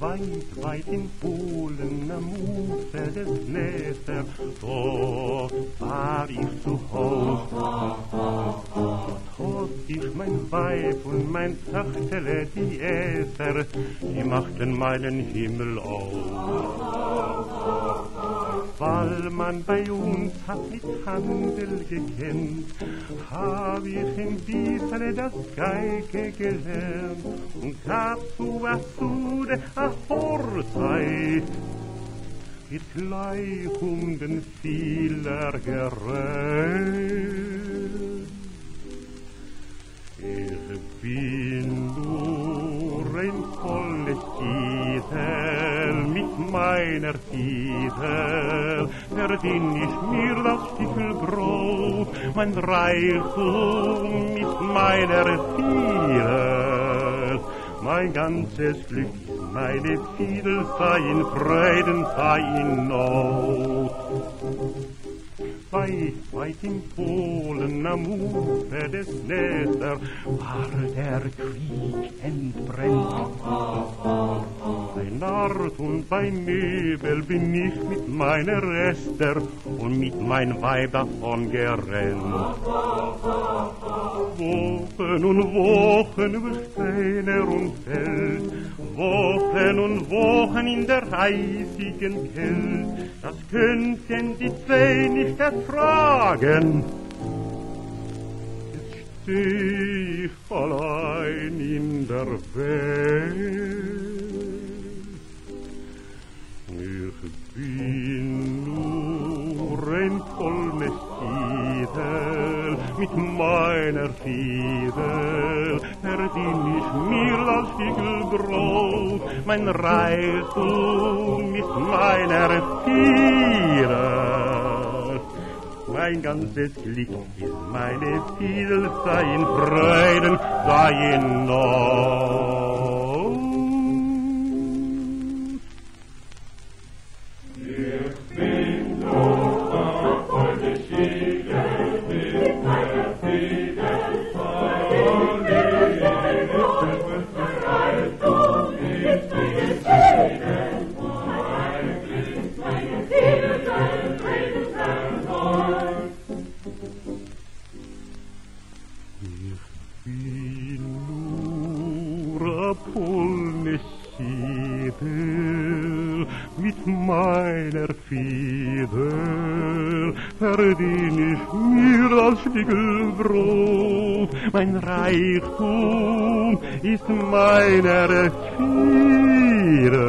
Weit, weit in Polen am Ufer des Dnesters, dort war ich zu Hause. Trotz ich mein Weib und mein Zachtele, die Esser, die machten meinen Himmel auf. Weil man bei uns hat mit Handel gekannt, hab ich in Wiesle das Geige gelernt und gab zu Assude a Vorzeit, mit Gleichungen vieler gerecht. Ich bin nur ein volles Titel, mit meiner Titel verdien ich mir das Stückel Brot, mein Reichtum mit meiner Titel. Mein ganzes Glück, meine Titel sei in Freuden, sei in Not. Weit, weit in Polen am Ufer des Dnesters war der Krieg entbrennt. Bei Nord und bei Möbel bin ich mit meiner Esther und mit mein Weib davon gerannt. Wochen und Wochen über Steine und Feld, Wochen und Wochen in der eisigen Kälte, das könnten die zwei nicht ertragen. Jetzt steh ich allein in der Welt. Ich bin nur ein Vollmestitel, mit meiner Titel verdien ich mir das Stückel Brot, mein Reichtum mit meiner Titel. Mein ganzes Glück ist meine Ziel, sei in Freuden, sei in Not. Ich bin nur ein volles Titel, mit meiner Titel, und ich bin nur ein Reichtum, mit meiner Titel, und meine Titel sei Freuden, sei in Not. Vollmestitel, mit meiner Feder verdien ich mir das Stückel Brot, mein Reichtum ist meiner Feder.